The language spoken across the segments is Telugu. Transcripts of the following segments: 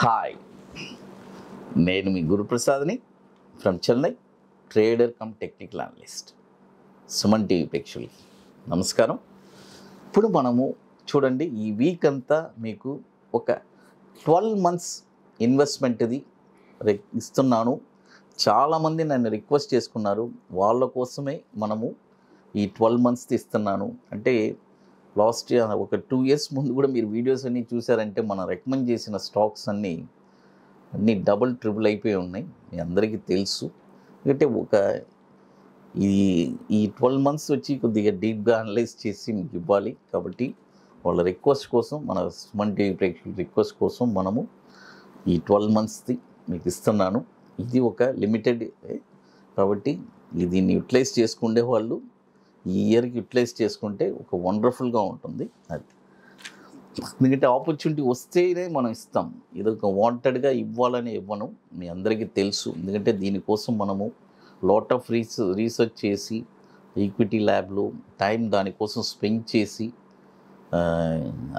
హాయ్, నేను మీ గురు ప్రసాద్ని from Chennai, trader cum technical analyst. Suman TV ప్రేక్షకులకి నమస్కారం. ఇప్పుడు మనము చూడండి, ఈ వీక్ అంతా మీకు ఒక 12 months ఇన్వెస్ట్మెంట్ది ఇస్తున్నాను. చాలామంది నన్ను రిక్వెస్ట్ చేసుకున్నారు, వాళ్ళ కోసమే మనము ఈ 12 months ఇస్తున్నాను. అంటే లాస్ట్ ఇయర్ ఒక 2 years ముందు కూడా మీరు వీడియోస్ అన్నీ చూసారంటే మనం రికమెండ్ చేసిన స్టాక్స్ అన్నీ డబుల్ ట్రిపుల్ అయిపోయి ఉన్నాయి, మీ అందరికీ తెలుసు. ఎందుకంటే ఒక ఈ 12 months వచ్చి కొద్దిగా డీప్గా అనలైజ్ చేసి మీకు ఇవ్వాలి. కాబట్టి వాళ్ళ రిక్వెస్ట్ కోసం, మన సుమన్ టీవీ ప్రేక్షకుల రిక్వెస్ట్ కోసం మనము ఈ 12 monthsది మీకు ఇస్తున్నాను. ఇది ఒక లిమిటెడ్, కాబట్టి దీన్ని యూటిలైజ్ చేసుకునే వాళ్ళు ఈ ఇయర్కి యూటిలైజ్ చేసుకుంటే ఒక వండర్ఫుల్గా ఉంటుంది. అది ఎందుకంటే ఆపర్చునిటీ వస్తేనే మనం ఇస్తాం, ఇది ఒక వాంటెడ్గా ఇవ్వాలని ఇవ్వను, మీ అందరికీ తెలుసు. ఎందుకంటే దీనికోసం మనము లాట్ ఆఫ్ రీసెర్చ్ చేసి ఈక్విటీ ల్యాబ్లో టైం దానికోసం స్పెండ్ చేసి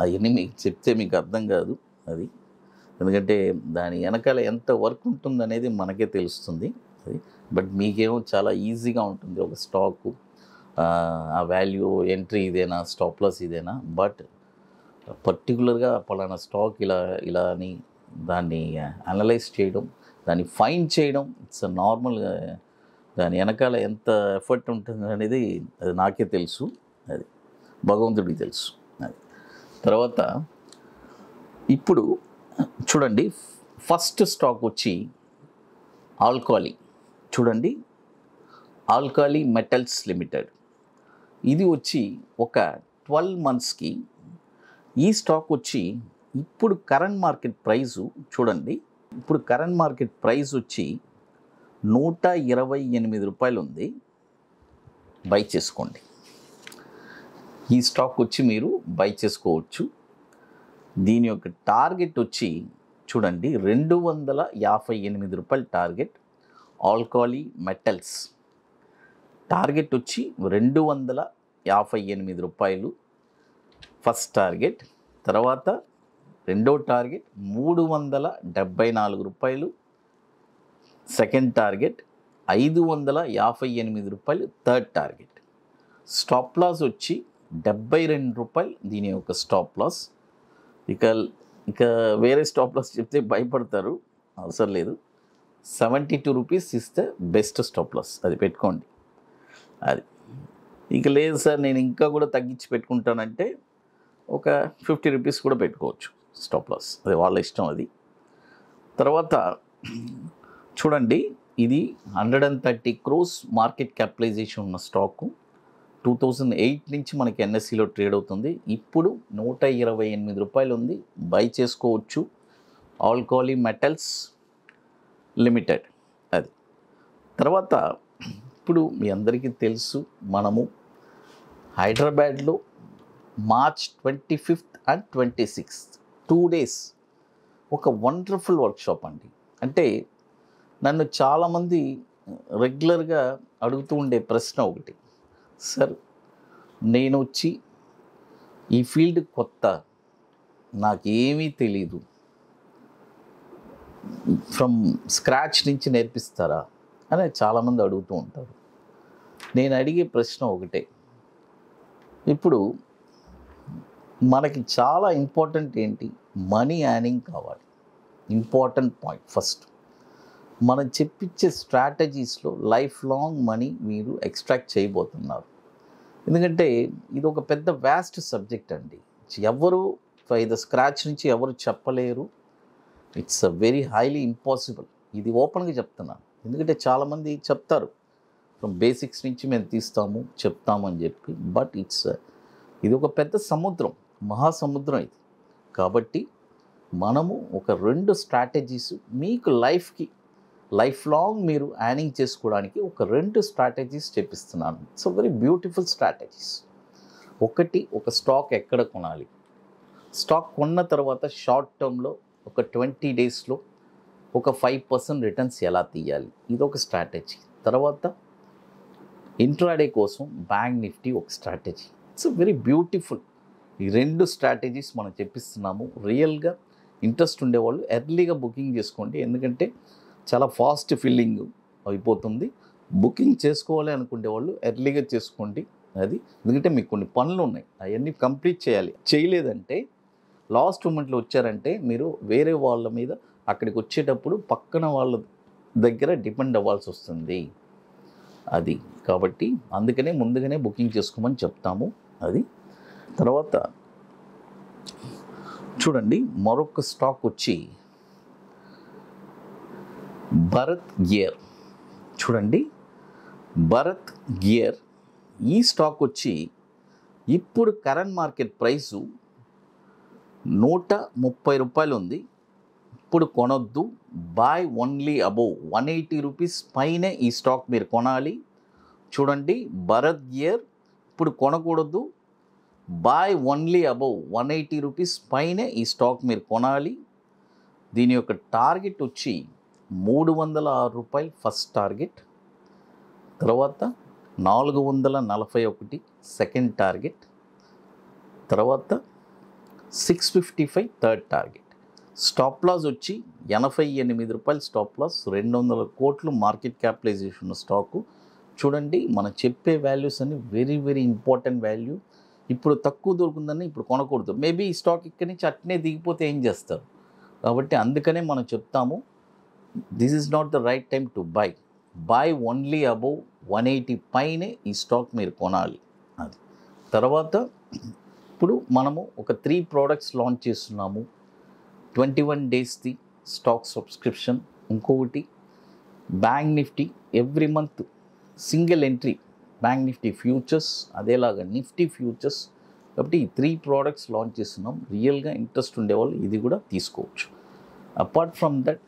అవన్నీ మీకు చెప్తే మీకు అర్థం కాదు. అది ఎందుకంటే దాని వెనకాల ఎంత వర్క్ ఉంటుందనేది మనకే తెలుస్తుంది. అది బట్ మీకేమో చాలా ఈజీగా ఉంటుంది, ఒక స్టాకు ఆ వాల్యూ ఎంట్రీ ఇదేనా, స్టాప్ లాస్ ఇదేనా, బట్ పర్టికులర్గా పలానా స్టాక్ ఇలా అని దాన్ని అనలైజ్ చేయడం, దాన్ని ఫైండ్ చేయడం, ఇట్స్ నార్మల్గా దాని వెనకాల ఎంత ఎఫర్ట్ ఉంటుంది అనేది అది నాకే తెలుసు, అది భగవంతుడికి తెలుసు. అది తర్వాత ఇప్పుడు చూడండి, ఫస్ట్ స్టాక్ వచ్చి ఆల్కాలీ. చూడండి, ఆల్కాలీ మెటల్స్ లిమిటెడ్. ఇది వచ్చి ఒక 12 monthsకి ఈ స్టాక్ వచ్చి ఇప్పుడు కరెంట్ మార్కెట్ ప్రైజు చూడండి, ఇప్పుడు కరెంట్ మార్కెట్ ప్రైజ్ వచ్చి 128 రూపాయలు ఉంది. బై చేసుకోండి, ఈ స్టాక్ వచ్చి మీరు బై చేసుకోవచ్చు. దీని యొక్క టార్గెట్ వచ్చి చూడండి 258 రూపాయలు టార్గెట్. ఆల్కాలీ మెటల్స్ టార్గెట్ వచ్చి 258 రూపాయలు ఫస్ట్ టార్గెట్. తర్వాత రెండో టార్గెట్ 374 రూపాయలు సెకండ్ టార్గెట్, 558 రూపాయలు థర్డ్ టార్గెట్. స్టాప్ లాస్ వచ్చి 72 రూపాయలు దీని యొక్క స్టాప్ లాస్. ఇక వేరే స్టాప్ లాస్ చెప్తే భయపడతారు, అవసరం లేదు. 72 రూపీస్ ఇస్తే బెస్ట్ స్టాప్ లాస్, అది పెట్టుకోండి. అది ఇక లేదు సార్ నేను ఇంకా కూడా తగ్గించి పెట్టుకుంటానంటే ఒక 50 రూపీస్ కూడా పెట్టుకోవచ్చు స్టాప్ లాస్, అది వాళ్ళ ఇష్టం. అది తర్వాత చూడండి, ఇది 130 crores మార్కెట్ క్యాపిటలైజేషన్ ఉన్న స్టాకు. 2008 నుంచి మనకి ఎన్ఎస్సిలో ట్రేడ్ అవుతుంది. ఇప్పుడు 128 రూపాయలు ఉంది, బై చేసుకోవచ్చు. Alkali metals limited. అది తర్వాత ఇప్పుడు మీ అందరికీ తెలుసు, మనము హైదరాబాద్లో March 25th and 26th 2 days ఒక వండర్ఫుల్ వర్క్షాప్ అండి. అంటే నన్ను చాలామంది రెగ్యులర్గా అడుగుతూ ఉండే ప్రశ్న ఒకటి, సార్ నేను వచ్చి ఈ ఫీల్డ్ కొత్త, నాకేమీ తెలీదు, ఫ్రమ్ స్క్రాచ్ నుంచి నేర్పిస్తారా అని చాలామంది అడుగుతూ ఉంటారు. నేను అడిగే ప్రశ్న ఒకటే, ఇప్పుడు మనకి చాలా ఇంపార్టెంట్ ఏంటి, మనీ యార్నింగ్ కావాలి. ఇంపార్టెంట్ పాయింట్ ఫస్ట్, మనం చెప్పించే స్ట్రాటజీస్లో లైఫ్ లాంగ్ మనీ మీరు ఎక్స్ట్రాక్ట్ చేయబోతున్నారు. ఎందుకంటే ఇది ఒక పెద్ద వ్యాస్ట్ సబ్జెక్ట్ అండి, ఎవరు ఇది స్క్రాచ్ నుంచి ఎవరు చెప్పలేరు. It's a very highly impossible, ఇది ఓపెన్గా చెప్తున్నాను. ఎందుకంటే చాలామంది చెప్తారు ఫ్రమ్ బేసిక్స్ నుంచి మేము తీస్తాము చెప్తామని చెప్పి, బట్ ఇది ఒక పెద్ద సముద్రం, మహాసముద్రం ఇది. కాబట్టి మనము ఒక 2 స్ట్రాటజీస్ మీకు లైఫ్ లాంగ్ మీరు యార్నింగ్ చేసుకోవడానికి ఒక 2 స్ట్రాటజీస్ చెప్పిస్తున్నాను. It's very beautiful strategies. ఒకటి, ఒక స్టాక్ ఎక్కడ కొనాలి, స్టాక్ కొన్న తర్వాత షార్ట్ టర్మ్లో ఒక 20 daysలో ఒక 5% రిటర్న్స్ ఎలా తీయాలి, ఇదొక స్ట్రాటజీ. తర్వాత ఇంట్రాడే కోసం బ్యాంక్ నిఫ్టీ ఒక స్ట్రాటజీ. It's very beautiful. ఈ 2 స్ట్రాటజీస్ మనం చెప్పిస్తున్నాము. రియల్గా ఇంట్రెస్ట్ ఉండేవాళ్ళు ఎర్లీగా బుకింగ్ చేసుకోండి. ఎందుకంటే చాలా ఫాస్ట్ ఫిల్లింగ్ అయిపోతుంది. బుకింగ్ చేసుకోవాలి అనుకునేవాళ్ళు ఎర్లీగా చేసుకోండి. అది ఎందుకంటే మీకు కొన్ని పనులు ఉన్నాయి, అవన్నీ కంప్లీట్ చేయాలి. చేయలేదంటే లాస్ట్ మూమెంట్లో వచ్చారంటే మీరు వేరే వాళ్ళ మీద అక్కడికి వచ్చేటప్పుడు పక్కన వాళ్ళ దగ్గర డిపెండ్ అవ్వాల్సి వస్తుంది. అది కాబట్టి అందుకనే ముందుగానే బుకింగ్ చేసుకోమని చెప్తాము. అది తర్వాత చూడండి, మరొక స్టాక్ వచ్చి భరత్ గేర్. చూడండి, భరత్ గేర్ ఈ స్టాక్ వచ్చి ఇప్పుడు కరెంట్ మార్కెట్ ప్రైసు 130 రూపాయలు ఉంది. ఇప్పుడు కొనొద్దు, బాయ్ ఓన్లీ అబోవ్ 180 రూపీస్ పైనే ఈ స్టాక్ మీరు కొనాలి. చూడండి, భరత్ గేర్ ఇప్పుడు కొనకూడదు, బాయ్ ఓన్లీ అబోవ్ 180 రూపీస్ పైనే ఈ స్టాక్ మీరు కొనాలి. దీని యొక్క టార్గెట్ వచ్చి 306 రూపాయలు ఫస్ట్ టార్గెట్, తర్వాత 441 సెకండ్ టార్గెట్, తర్వాత 655 థర్డ్ టార్గెట్. స్టాప్ లాస్ వచ్చి 88 రూపాయలు స్టాప్ లాస్. 200 కోట్లు మార్కెట్ క్యాపిటలైజేషన్ ఉన్న స్టాకు. చూడండి, మనం చెప్పే వాల్యూస్ అన్ని వెరీ వెరీ ఇంపార్టెంట్ వాల్యూ. ఇప్పుడు తక్కువ దొరుకుతుందని ఇప్పుడు కొనకూడదు. మేబీ ఈ స్టాక్ ఇక్కడి నుంచి అట్నే దిగిపోతే ఏం చేస్తారు? కాబట్టి అందుకనే మనం చెప్తాము, this is not the right time to buy. Buy only above 180 పైనే ఈ స్టాక్ మీరు కొనాలి. అది తర్వాత ఇప్పుడు మనము ఒక 3 ప్రోడక్ట్స్ లాంచ్ చేస్తున్నాము. 21 డేస్ది స్టాక్ సబ్స్క్రిప్షన్, ఇంకొకటి bank Nifty every month single entry bank Nifty futures, అదేలాగా నిఫ్టీ ఫ్యూచర్స్. కాబట్టి ఈ 3 ప్రోడక్ట్స్ లాంచ్ చేస్తున్నాం. రియల్గా ఇంట్రెస్ట్ ఉండేవాళ్ళు ఇది కూడా తీసుకోవచ్చు. అపార్ట్ ఫ్రమ్ దట్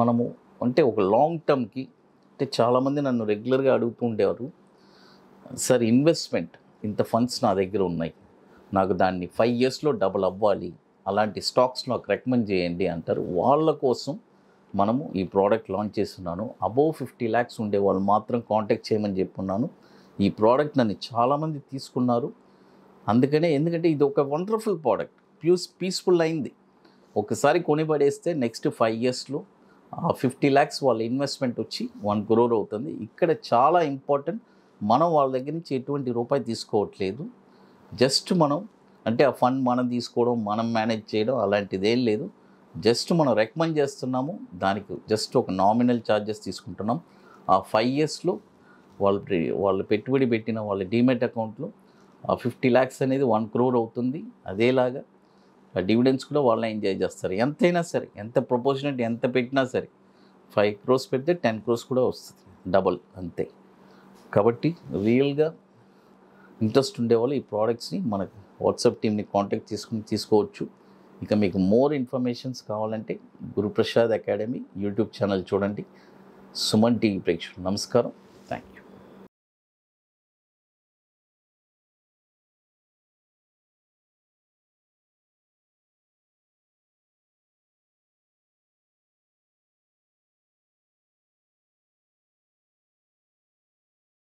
మనము అంటే ఒక లాంగ్ టర్మ్కి, అంటే చాలామంది నన్ను రెగ్యులర్గా అడుగుతూ ఉండేవారు, సార్ ఇన్వెస్ట్మెంట్ ఇంత ఫండ్స్ నా దగ్గర ఉన్నాయి, నాకు దాన్ని 5 ఇయర్స్లో డబుల్ అవ్వాలి, అలాంటి స్టాక్స్ నాకు రికమెండ్ చేయండి అంటారు. వాళ్ళ కోసం మనము ఈ ప్రోడక్ట్ లాంచ్ చేస్తున్నాను. అబోవ్ 50 ల్యాక్స్ ఉండే వాళ్ళు మాత్రం కాంటాక్ట్ చేయమని చెప్పున్నాను. ఈ ప్రోడక్ట్ నన్ను చాలామంది తీసుకున్నారు. అందుకనే ఎందుకంటే ఇది ఒక వండర్ఫుల్ ప్రోడక్ట్, పీస్ఫుల్ అయింది. ఒకసారి కొనిపడేస్తే నెక్స్ట్ 5 ఇయర్స్లో 50 ల్యాక్స్ వాళ్ళ ఇన్వెస్ట్మెంట్ వచ్చి 1 crore అవుతుంది. ఇక్కడ చాలా ఇంపార్టెంట్, మనం వాళ్ళ దగ్గర నుంచి ఎటువంటి రూపాయి తీసుకోవట్లేదు. జస్ట్ మనం అంటే ఆ ఫండ్ మనం తీసుకోవడం, మనం మేనేజ్ చేయడం అలాంటిది ఏం లేదు. జస్ట్ మనం రికమెండ్ చేస్తున్నాము, దానికి జస్ట్ ఒక నామినల్ ఛార్జెస్ తీసుకుంటున్నాం. ఆ 5 ఇయర్స్లో వాళ్ళు పెట్టుబడి పెట్టిన వాళ్ళ డీమెట్ అకౌంట్లో ఆ 50 ల్యాక్స్ అనేది 1 crore అవుతుంది. అదేలాగా ఆ డివిడెండ్స్ కూడా వాళ్ళని ఎంజాయ్ చేస్తారు. ఎంతైనా సరే, ఎంత ప్రపోర్షనేట్ ఎంత పెట్టినా సరే, 5 crores పెడితే 10 crores కూడా వస్తుంది, డబల్ అంతే. కాబట్టి రియల్గా ఇంట్రెస్ట్ ఉండేవాళ్ళు ఈ ప్రోడక్ట్స్ని మనకు వాట్సాప్ టీమ్ని కాంటాక్ట్ చేసుకుని తీసుకోవచ్చు. ఇక మీకు మోర్ ఇన్ఫర్మేషన్స్ కావాలంటే గురుప్రసాద్ అకాడమీ యూట్యూబ్ ఛానల్ చూడండి. సుమన్ టీవీ ప్రేక్షకులు నమస్కారం.